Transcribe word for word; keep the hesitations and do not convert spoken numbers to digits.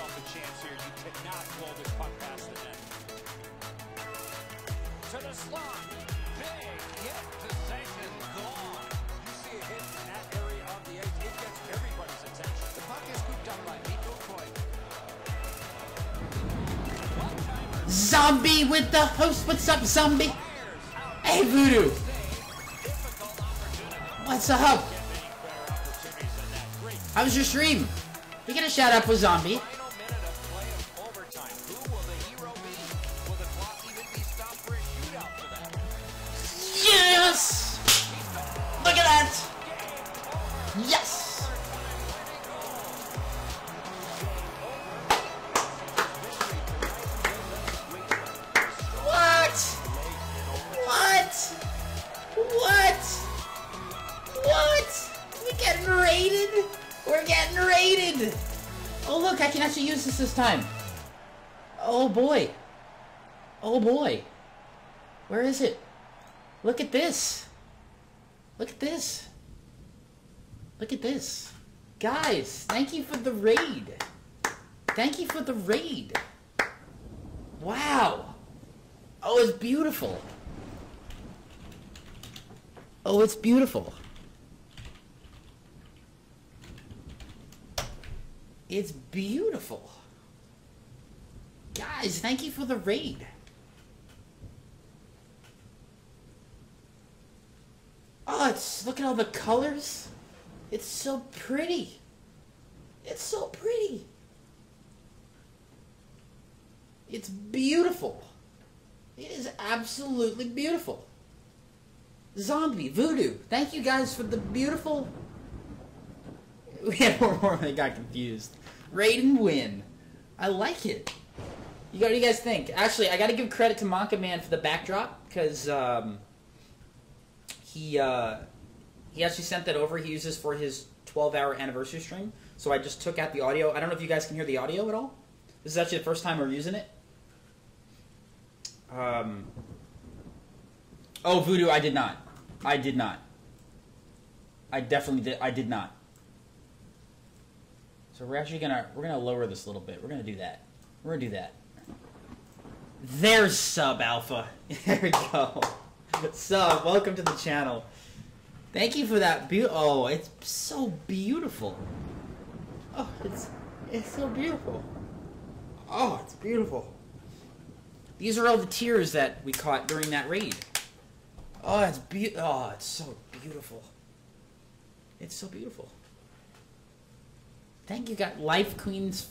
yourself a chance here. You cannot blow this puck past the net. To the slot. Big hit to Sanchez. Gone. You see a hit in that area of the ice. It gets everybody's attention. The puck is scooped up by Nico Coyne. Zombie with the host. What's up, Zombie? Hey, Voodoo. What's up? How was your stream? You get a shout out for Zombie. Yes! Look at that! Yes! What? What? What? What? We're getting raided? We're getting raided! Oh look, I can actually use this this time. Oh boy. Oh boy. Where is it? Look at this. Look at this. Look at this. Guys, thank you for the raid. Thank you for the raid. Wow. Oh, it's beautiful. Oh, it's beautiful. It's beautiful. Guys, thank you for the raid. Oh, it's, look at all the colors. It's so pretty. It's so pretty. It's beautiful. It is absolutely beautiful. Zombie, Voodoo, thank you guys for the beautiful... We had one more, I got confused. Raid and win. I like it. You, what do you guys think? Actually, I gotta give credit to Mahnkiman for the backdrop, because um, he uh, he actually sent that over. He uses for his twelve hour anniversary stream. So I just took out the audio. I don't know if you guys can hear the audio at all. This is actually the first time we're using it. Um, oh, Voodoo, I did not. I did not. I definitely did. I did not. So we're actually gonna we're gonna lower this a little bit. We're gonna do that. We're gonna do that. There's Sub Alpha. There we go. Sub, welcome to the channel. Thank you for that. Be oh, it's so beautiful. Oh, it's it's so beautiful. Oh, it's beautiful. These are all the tears that we caught during that raid. Oh, it's be oh, it's so beautiful. It's so beautiful. Thank you, got Life Queen's